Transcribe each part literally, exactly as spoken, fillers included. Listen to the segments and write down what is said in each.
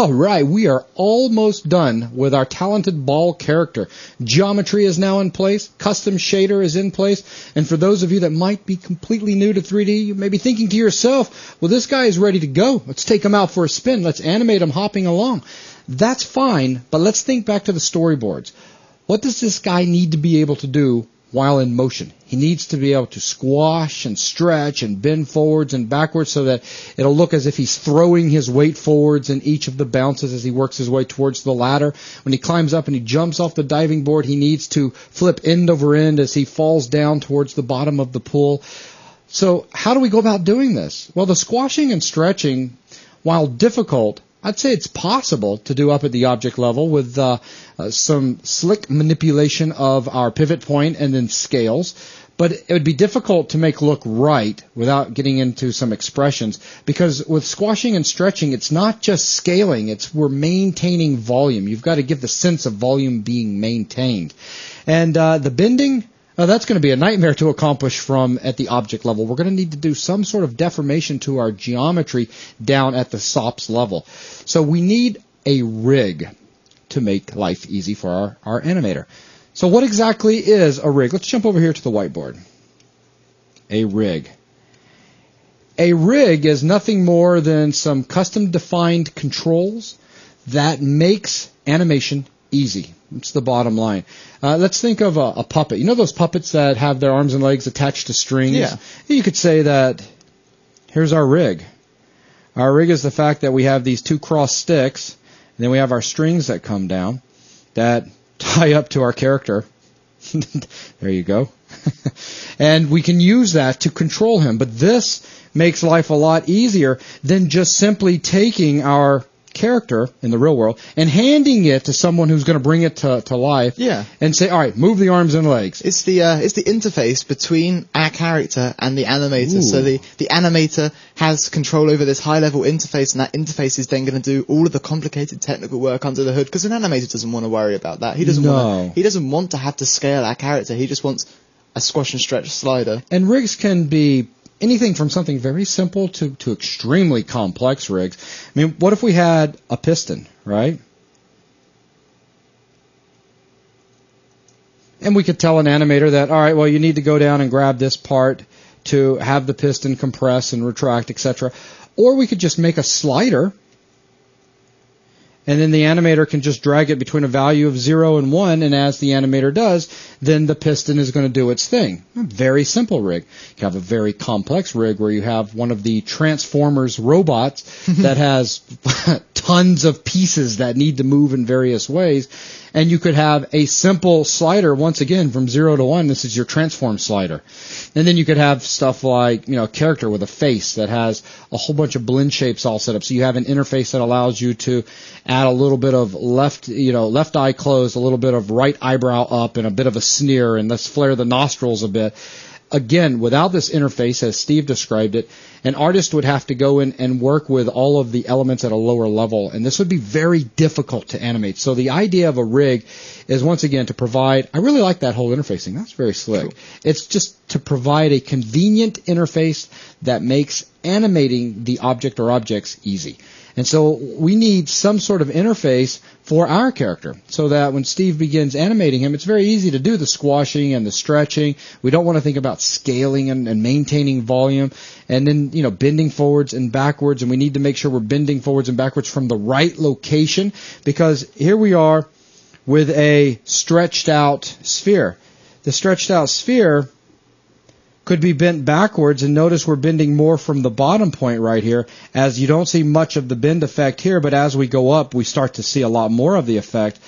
All right, we are almost done with our Talented Ball character. Geometry is now in place. Custom shader is in place. And for those of you that might be completely new to three D, you may be thinking to yourself, well, this guy is ready to go. Let's take him out for a spin. Let's animate him hopping along. That's fine, but let's think back to the storyboards. What does this guy need to be able to do while in motion? He needs to be able to squash and stretch and bend forwards and backwards so that it'll look as if he's throwing his weight forwards in each of the bounces as he works his way towards the ladder. When he climbs up and he jumps off the diving board, he needs to flip end over end as he falls down towards the bottom of the pool. So how do we go about doing this? Well, the squashing and stretching, while difficult, I'd say it's possible to do up at the object level with uh, uh, some slick manipulation of our pivot point and then scales. But it would be difficult to make look right without getting into some expressions, because with squashing and stretching, it's not just scaling. It's we're maintaining volume. You've got to give the sense of volume being maintained. And uh, the bending, now, that's going to be a nightmare to accomplish from at the object level. We're going to need to do some sort of deformation to our geometry down at the SOPS level. So we need a rig to make life easy for our, our animator. So what exactly is a rig? Let's jump over here to the whiteboard. A rig. A rig is nothing more than some custom defined controls that makes animation easy. It's the bottom line. Uh, let's think of a, a puppet. You know those puppets that have their arms and legs attached to strings? Yeah. You could say that here's our rig. Our rig is the fact that we have these two cross sticks, and then we have our strings that come down that tie up to our character. There you go. And we can use that to control him. But this makes life a lot easier than just simply taking our character in the real world and handing it to someone who's going to bring it to, to life, yeah, and say, all right, move the arms and legs. It's the uh, it's the interface between our character and the animator. Ooh. So the, the animator has control over this high-level interface, and that interface is then going to do all of the complicated technical work under the hood, because an animator doesn't want to worry about that. He doesn't no. want to, he doesn't want to have to scale our character. He just wants a squash and stretch slider. And rigs can be anything from something very simple to, to extremely complex rigs. I mean, what if we had a piston, right? And we could tell an animator that, all right, well, you need to go down and grab this part to have the piston compress and retract, et cetera. Or we could just make a slider, and then the animator can just drag it between a value of zero and one, and as the animator does, then the piston is going to do its thing. A very simple rig. You have a very complex rig where you have one of the Transformers robots that has tons of pieces that need to move in various ways, and you could have a simple slider, once again, from zero to one. This is your transform slider. And then you could have stuff like, you know, a character with a face that has a whole bunch of blend shapes all set up. So you have an interface that allows you to add a little bit of left, you know, left eye closed, a little bit of right eyebrow up, and a bit of a sneer, and let's flare the nostrils a bit. Again, without this interface, as Steve described it, an artist would have to go in and work with all of the elements at a lower level, and this would be very difficult to animate. So the idea of a rig is, once again, to provide – I really like that whole interfacing. That's very slick. Cool. It's just to provide a convenient interface that makes animating the object or objects easy. And so we need some sort of interface for our character so that when Steve begins animating him, it's very easy to do the squashing and the stretching. We don't want to think about scaling and, and maintaining volume and then, you know, bending forwards and backwards. And we need to make sure we're bending forwards and backwards from the right location, because here we are with a stretched out sphere. The stretched out sphere could be bent backwards, and notice we're bending more from the bottom point right here, as you don't see much of the bend effect here, but as we go up, we start to see a lot more of the effect.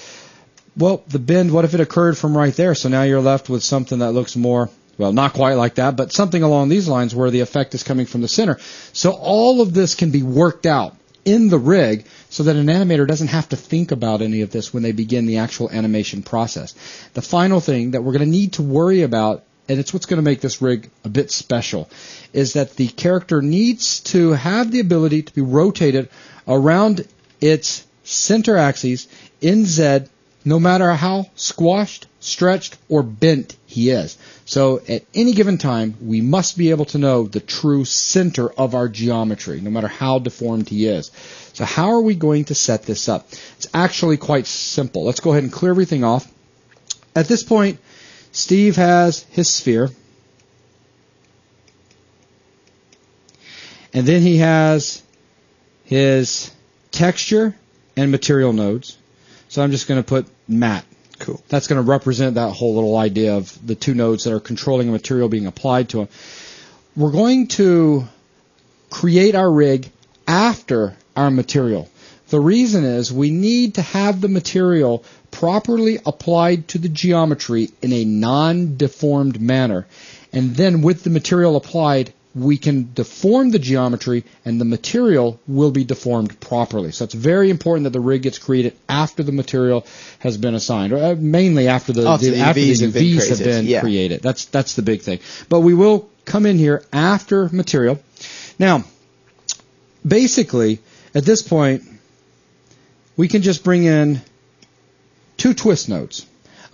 Well, the bend, what if it occurred from right there? So now you're left with something that looks more, well, not quite like that, but something along these lines where the effect is coming from the center. So all of this can be worked out in the rig so that an animator doesn't have to think about any of this when they begin the actual animation process. The final thing that we're going to need to worry about, and it's what's going to make this rig a bit special, is that the character needs to have the ability to be rotated around its center axis in Z no matter how squashed, stretched, or bent he is. So at any given time, we must be able to know the true center of our geometry, no matter how deformed he is. So how are we going to set this up? It's actually quite simple. Let's go ahead and clear everything off. At this point, Steve has his sphere. And then he has his texture and material nodes. So I'm just going to put matte. Cool. That's going to represent that whole little idea of the two nodes that are controlling a material being applied to them. We're going to create our rig after our material. The reason is we need to have the material properly applied to the geometry in a non-deformed manner. And then with the material applied, we can deform the geometry and the material will be deformed properly. So it's very important that the rig gets created after the material has been assigned, or mainly after the, oh, the, the after U Vs the U Vs have been yeah. created. That's that's the big thing. But we will come in here after material. Now, basically, at this point, we can just bring in two twist nodes.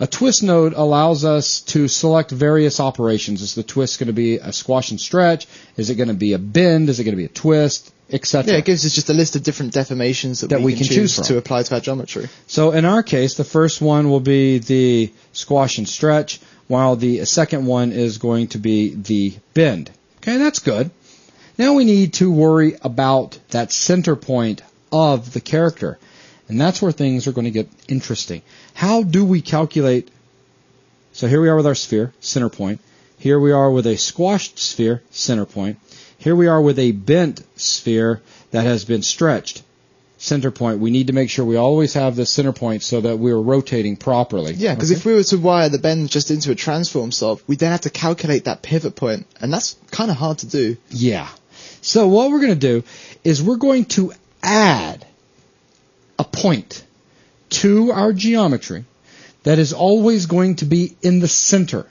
A twist node allows us to select various operations. Is the twist going to be a squash and stretch? Is it going to be a bend? Is it going to be a twist, et cetera? Yeah, it gives us just a list of different deformations that, that we, we can, can choose, choose to apply to our geometry. So in our case, the first one will be the squash and stretch, while the second one is going to be the bend. Okay, that's good. Now we need to worry about that center point of the character. And that's where things are going to get interesting. How do we calculate? So here we are with our sphere, center point. Here we are with a squashed sphere, center point. Here we are with a bent sphere that has been stretched, center point. We need to make sure we always have the center point so that we're rotating properly. Yeah, because okay. if we were to wire the bend just into a transform solve, we then have to calculate that pivot point, and that's kind of hard to do. Yeah. So what we're going to do is we're going to add a point to our geometry that is always going to be in the center.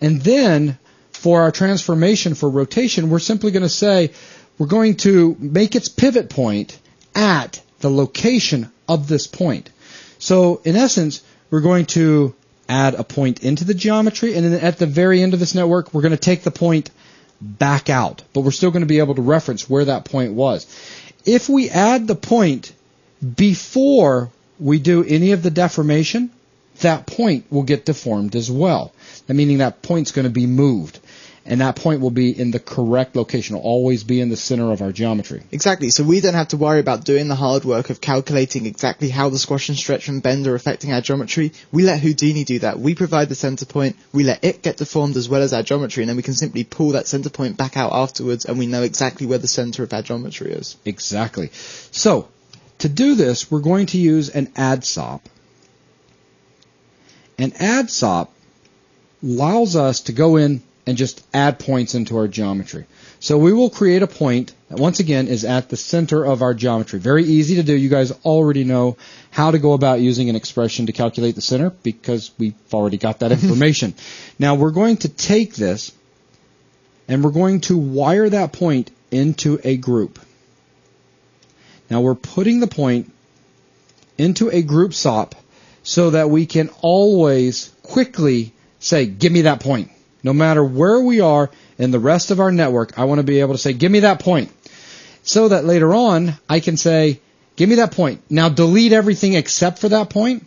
And then for our transformation for rotation, we're simply going to say we're going to make its pivot point at the location of this point. So in essence, we're going to add a point into the geometry, and then at the very end of this network, we're going to take the point back out. But we're still going to be able to reference where that point was. If we add the point before we do any of the deformation, that point will get deformed as well. Meaning that point's going to be moved. And that point will be in the correct location. It will always be in the center of our geometry. Exactly. So we don't have to worry about doing the hard work of calculating exactly how the squash and stretch and bend are affecting our geometry. We let Houdini do that. We provide the center point. We let it get deformed as well as our geometry. And then we can simply pull that center point back out afterwards. And we know exactly where the center of our geometry is. Exactly. So to do this, we're going to use an A D D S O P. An A D D S O P allows us to go in and just add points into our geometry. So we will create a point that, once again, is at the center of our geometry. Very easy to do. You guys already know how to go about using an expression to calculate the center because we've already got that information. Now, we're going to take this, and we're going to wire that point into a group. Now we're putting the point into a group S O P so that we can always quickly say, give me that point. No matter where we are in the rest of our network, I want to be able to say, give me that point. So that later on, I can say, give me that point. Now delete everything except for that point,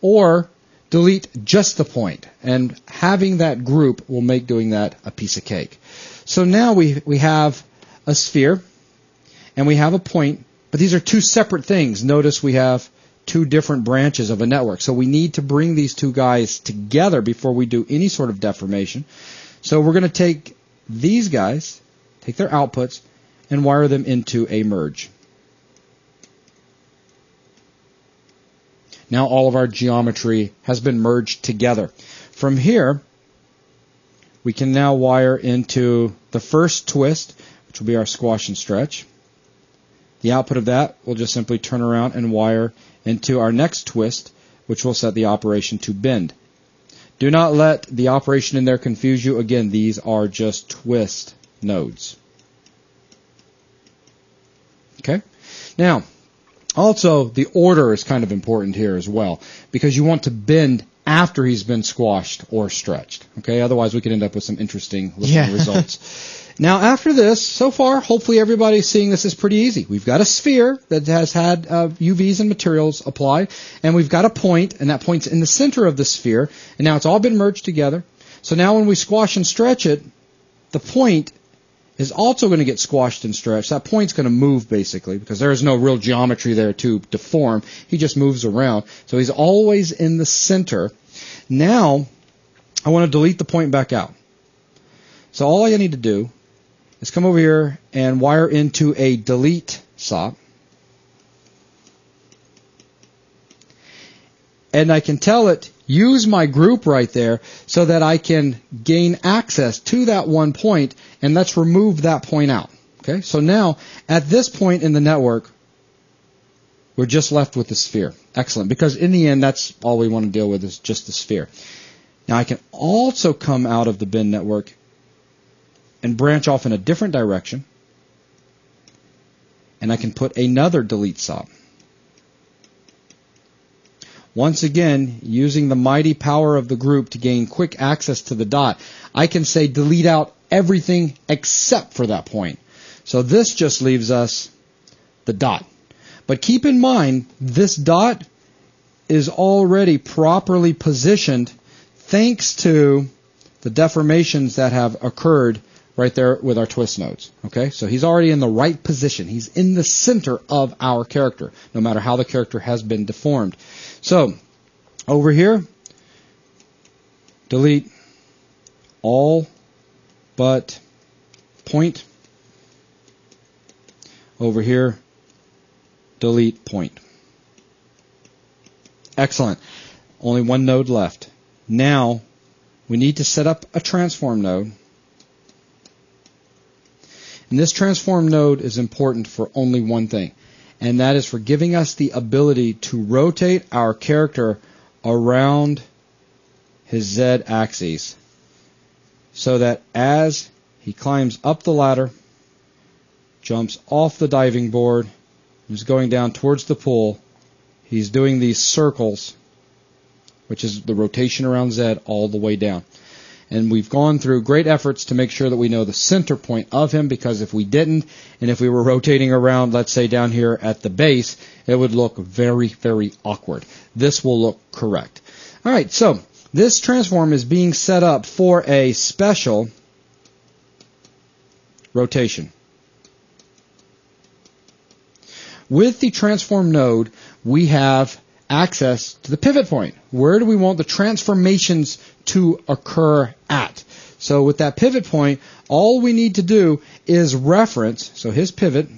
or delete just the point. And having that group will make doing that a piece of cake. So now we, we have a sphere, and we have a point. But these are two separate things. Notice we have two different branches of a network. So we need to bring these two guys together before we do any sort of deformation. So we're going to take these guys, take their outputs, and wire them into a merge. Now all of our geometry has been merged together. From here, we can now wire into the first twist, which will be our squash and stretch. The output of that will just simply turn around and wire into our next twist, which will set the operation to bend. Do not let the operation in there confuse you. Again, these are just twist nodes. Okay? Now, Also, the order is kind of important here as well, because you want to bend after he's been squashed or stretched. Okay, otherwise we could end up with some interesting looking yeah. results. Now, after this, so far, hopefully everybody's seeing this is pretty easy. We've got a sphere that has had uh, U Vs and materials applied, and we've got a point, and that point's in the center of the sphere, and now it's all been merged together. So now when we squash and stretch it, the point is also going to get squashed and stretched. That point's going to move, basically, because there is no real geometry there to deform. He just moves around. So he's always in the center. Now, I want to delete the point back out. So all I need to do is come over here and wire into a delete S O P. And I can tell it, use my group right there so that I can gain access to that one point, and let's remove that point out. Okay, so now at this point in the network, we're just left with the sphere. Excellent, because in the end, that's all we want to deal with is just the sphere. Now I can also come out of the bin network and branch off in a different direction, and I can put another delete S O P. Once again, using the mighty power of the group to gain quick access to the dot, I can say delete out everything except for that point. So this just leaves us the dot. But keep in mind, this dot is already properly positioned thanks to the deformations that have occurred right there with our twist nodes. Okay, so he's already in the right position. He's in the center of our character, no matter how the character has been deformed. So over here, delete all but point. Over here, delete point. Excellent. Only one node left. Now we need to set up a transform node. And this transform node is important for only one thing, and that is for giving us the ability to rotate our character around his z-axis so that as he climbs up the ladder, jumps off the diving board, and is going down towards the pool, he's doing these circles, which is the rotation around Z all the way down. And we've gone through great efforts to make sure that we know the center point of him, because if we didn't, and if we were rotating around, let's say down here at the base, it would look very, very awkward. This will look correct. All right, so this transform is being set up for a special rotation. With the transform node, we have access to the pivot point. Where do we want the transformations to occur at? So with that pivot point, all we need to do is reference, so his pivot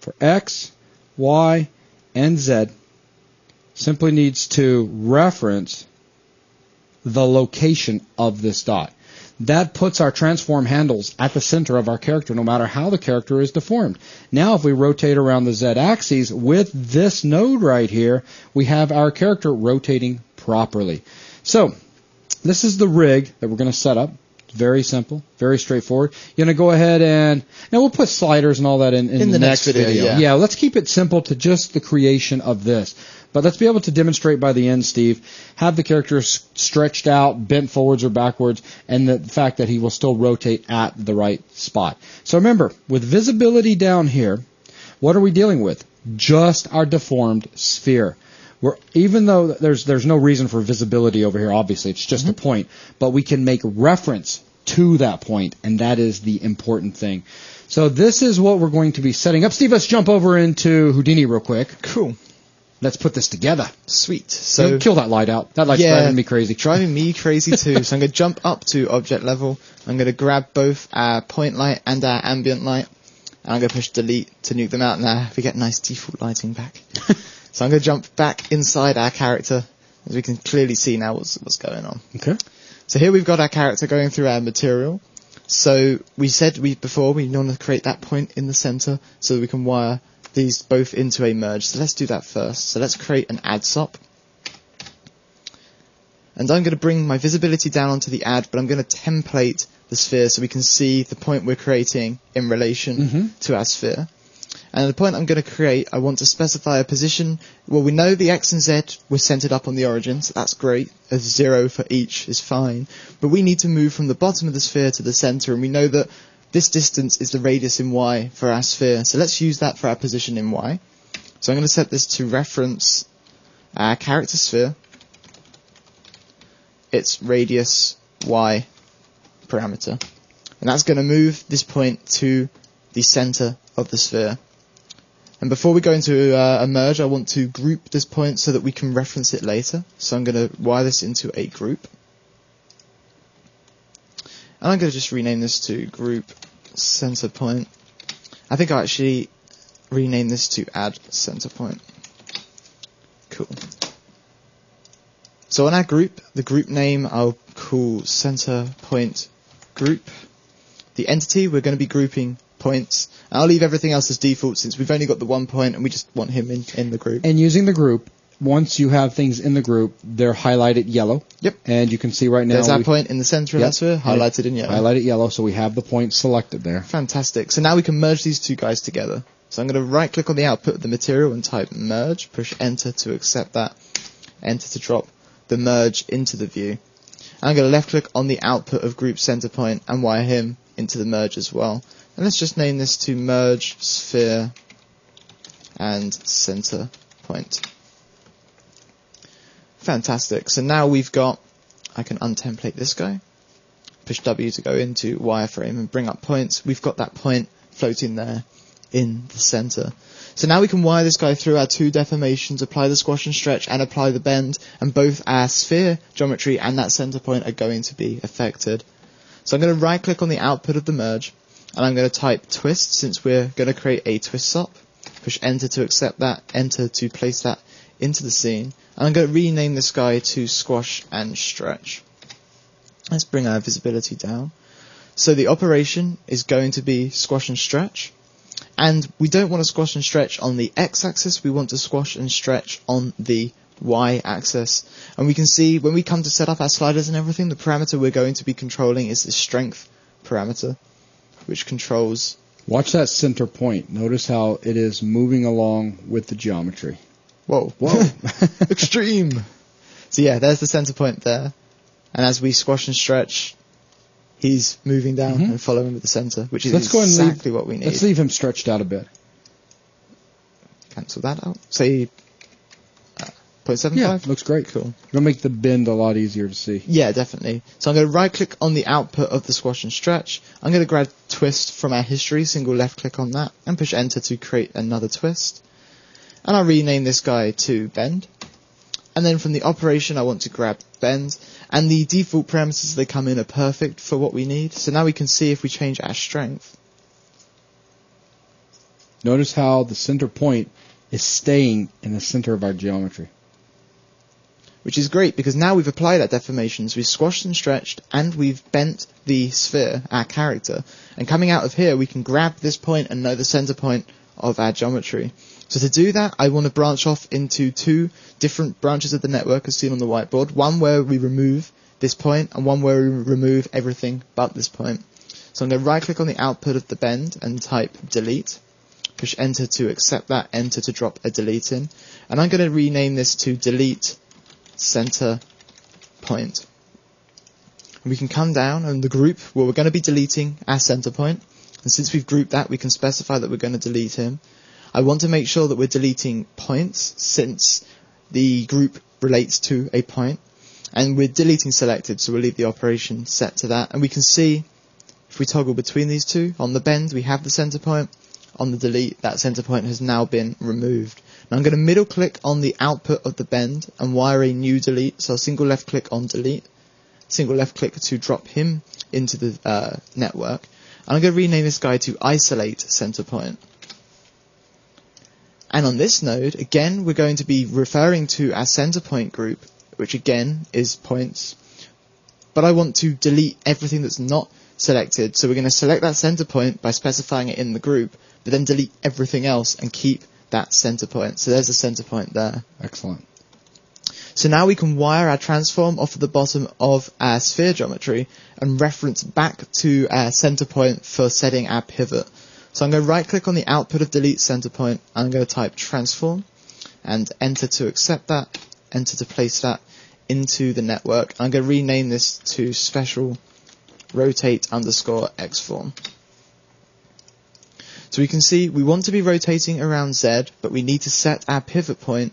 for X, Y, and Z simply needs to reference the location of this dot. That puts our transform handles at the center of our character, no matter how the character is deformed. Now, if we rotate around the z-axis with this node right here, we have our character rotating properly. So this is the rig that we're going to set up. Very simple, very straightforward. You're going to go ahead and now we'll put sliders and all that in, in, in the, the next, next video. video. Yeah. yeah, let's keep it simple to just the creation of this. But let's be able to demonstrate by the end, Steve, have the character stretched out, bent forwards or backwards, and the fact that he will still rotate at the right spot. So remember, with visibility down here, what are we dealing with? Just our deformed sphere. We're, even though there's there's no reason for visibility over here, obviously, it's just mm-hmm. a point, but we can make reference to that point, and that is the important thing. So this is what we're going to be setting up. Steve, let's jump over into Houdini real quick. Cool. Let's put this together. Sweet. So yeah, kill that light out. That light's yeah, driving me crazy. Driving me crazy too. So I'm going to jump up to object level. I'm going to grab both our point light and our ambient light. And I'm going to push delete to nuke them out. Now we get nice default lighting back. So I'm going to jump back inside our character, as we can clearly see now what's what's going on. Okay. So here we've got our character going through our material. So we said we before we want to create that point in the center so that we can wire these both into a merge. So let's do that first. So let's create an A D D S O P. And I'm going to bring my visibility down onto the A D D, but I'm going to template the sphere so we can see the point we're creating in relation mm-hmm. to our sphere. And at the point I'm going to create, I want to specify a position. Well, we know the X and Z were centered up on the origin, so that's great. A zero for each is fine. But we need to move from the bottom of the sphere to the center, and we know that this distance is the radius in Y for our sphere. So let's use that for our position in Y. So I'm going to set this to reference our character sphere. Its radius Y parameter. And that's going to move this point to the center of the sphere. And before we go into uh, a merge, I want to group this point so that we can reference it later. So I'm going to wire this into a group. And I'm going to just rename this to group center point. I think I'll actually rename this to add center point. Cool. So on our group, the group name I'll call center point group. The entity, we're going to be grouping points. I'll leave everything else as default since we've only got the one point and we just want him in, in the group. And using the group, once you have things in the group, they're highlighted yellow. Yep. And you can see right now... There's our point in the center of that sphere, highlighted in yellow. Highlighted yellow, so we have the point selected there. Fantastic. So now we can merge these two guys together. So I'm going to right-click on the output of the material and type merge, push enter to accept that, enter to drop the merge into the view. I'm going to left-click on the output of group center point and wire him into the merge as well. And let's just name this to merge sphere and center point. Fantastic. So now we've got, I can untemplate this guy, push W to go into wireframe and bring up points. We've got that point floating there in the center. So now we can wire this guy through our two deformations, apply the squash and stretch and apply the bend, and both our sphere geometry and that center point are going to be affected. So I'm going to right click on the output of the merge and I'm going to type twist since we're going to create a twist S O P. Push enter to accept that, enter to place that into the scene. And I'm going to rename this guy to squash and stretch. Let's bring our visibility down. So the operation is going to be squash and stretch. And we don't want to squash and stretch on the x-axis, we want to squash and stretch on the y-axis. And we can see when we come to set up our sliders and everything, the parameter we're going to be controlling is the strength parameter, which controls... Watch that center point. Notice how it is moving along with the geometry. Whoa. Whoa. Extreme. So yeah, there's the center point there. And as we squash and stretch... He's moving down mm-hmm. and following with the center, which is let's go exactly leave, what we need. Let's leave him stretched out a bit. Cancel that out. Say uh, zero point seven five? Yeah, looks great. Cool. It'll make the bend a lot easier to see. Yeah, definitely. So I'm going to right-click on the output of the squash and stretch. I'm going to grab twist from our history, single left-click on that, and push enter to create another twist. And I'll rename this guy to bend. And then from the operation, I want to grab bend. And the default parameters they come in are perfect for what we need. So now we can see if we change our strength. Notice how the center point is staying in the center of our geometry. Which is great because now we've applied our deformations. We've squashed and stretched and we've bent the sphere, our character. And coming out of here, we can grab this point and know the center point of our geometry. So to do that, I want to branch off into two different branches of the network as seen on the whiteboard. One where we remove this point and one where we remove everything but this point. So I'm going to right click on the output of the bend and type delete. Push enter to accept that, enter to drop a delete in. And I'm going to rename this to delete center point. We can come down and the group, well, we're going to be deleting our center point. And since we've grouped that, we can specify that we're going to delete him. I want to make sure that we're deleting points since the group relates to a point. And we're deleting selected, so we'll leave the operation set to that. And we can see if we toggle between these two, on the bend we have the center point, on the delete that center point has now been removed. Now I'm going to middle click on the output of the bend and wire a new delete, so I'll single left click on delete, single left click to drop him into the uh, network. And I'm going to rename this guy to isolate center point. And on this node, again, we're going to be referring to our center point group, which again is points. But I want to delete everything that's not selected. So we're going to select that center point by specifying it in the group, but then delete everything else and keep that center point. So there's a center point there. Excellent. So now we can wire our transform off of the bottom of our sphere geometry and reference back to our center point for setting our pivot. So I'm going to right click on the output of delete center point, and I'm going to type transform and enter to accept that, enter to place that into the network. I'm going to rename this to special rotate underscore X form. So we can see we want to be rotating around Z, but we need to set our pivot point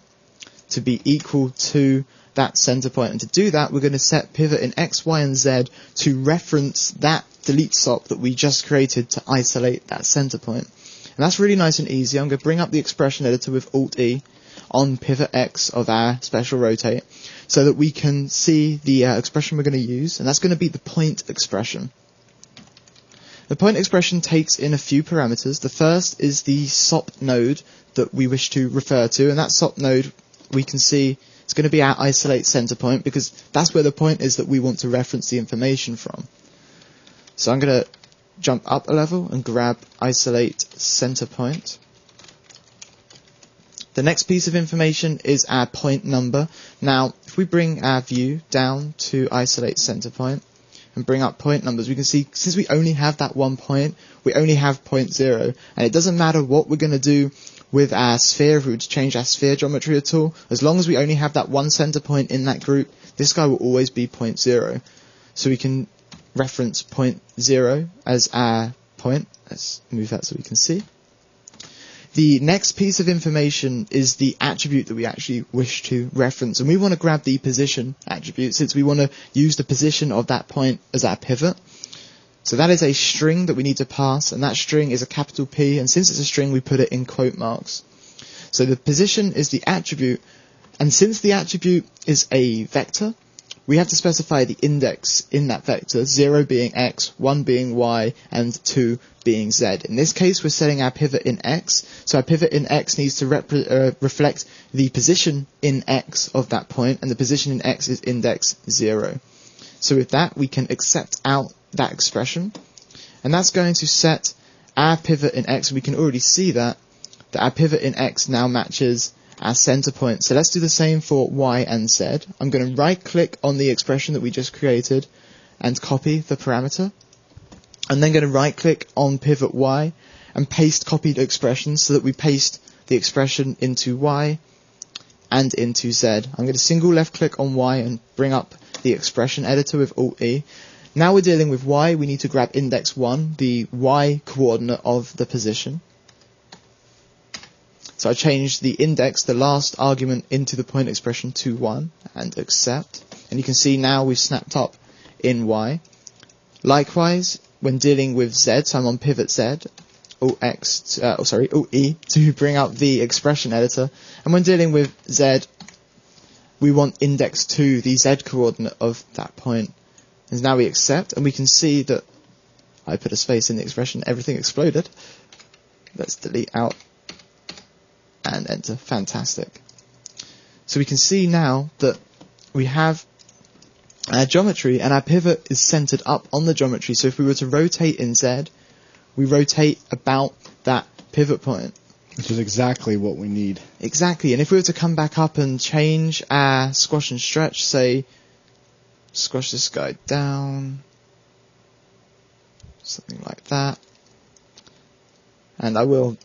to be equal to that center point. And to do that, we're going to set pivot in X, Y, and Z to reference that delete S O P that we just created to isolate that center point. And that's really nice and easy. I'm going to bring up the expression editor with Alt E on pivot X of our special rotate so that we can see the uh, expression we're going to use, and that's going to be the point expression. The point expression takes in a few parameters. The first is the S O P node that we wish to refer to, and that S O P node, we can see it's going to be our isolate center point, because that's where the point is that we want to reference the information from. So I'm going to jump up a level and grab isolate center point. The next piece of information is our point number. Now, if we bring our view down to isolate center point and bring up point numbers, we can see since we only have that one point, we only have point zero, and it doesn't matter what we're going to do with our sphere, if we would change our sphere geometry at all, as long as we only have that one center point in that group, this guy will always be point zero. So we can reference point zero as our point. Let's move that so we can see. The next piece of information is the attribute that we actually wish to reference, and we want to grab the position attribute since we want to use the position of that point as our pivot. So that is a string that we need to pass, and that string is a capital P, and since it's a string, we put it in quote marks. So the position is the attribute, and since the attribute is a vector, we have to specify the index in that vector, zero being X, one being Y, and two being Z. In this case, we're setting our pivot in X, so our pivot in X needs to uh, reflect the position in X of that point, and the position in X is index zero. So with that, we can accept out that expression, and that's going to set our pivot in X, and we can already see that, that our pivot in X now matches our center point. So let's do the same for Y and Z. I'm going to right click on the expression that we just created and copy the parameter. I'm then going to right click on pivot Y and paste copied expressions so that we paste the expression into Y and into Z. I'm going to single left click on Y and bring up the expression editor with Alt E. Now we're dealing with Y, we need to grab index one, the Y coordinate of the position. So I changed the index, the last argument into the point expression to one, and accept. And you can see now we've snapped up in Y. Likewise, when dealing with Z, so I'm on pivot Z, Alt X, uh, oh, sorry, Alt E to bring up the expression editor. And when dealing with Z, we want index two, the Z coordinate of that point. And now we accept, and we can see that I put a space in the expression, everything exploded. Let's delete out and enter. Fantastic. So we can see now that we have our geometry, and our pivot is centered up on the geometry. So if we were to rotate in Z, we rotate about that pivot point. Which is exactly what we need. Exactly. And if we were to come back up and change our squash and stretch, say, squash this guy down, something like that, and I will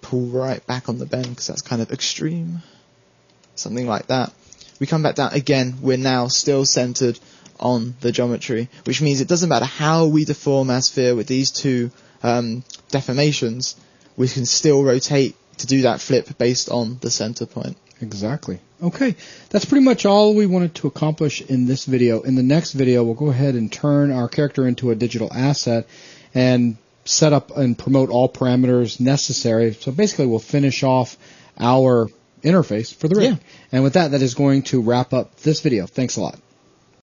pull right back on the bend because that's kind of extreme, something like that. We come back down again, we're now still centered on the geometry, which means it doesn't matter how we deform our sphere with these two um, deformations, we can still rotate to do that flip based on the center point. Exactly. Okay, that's pretty much all we wanted to accomplish in this video. In the next video, we'll go ahead and turn our character into a digital asset and set up and promote all parameters necessary. So basically, we'll finish off our interface for the rig. Yeah. And with that, that is going to wrap up this video. Thanks a lot.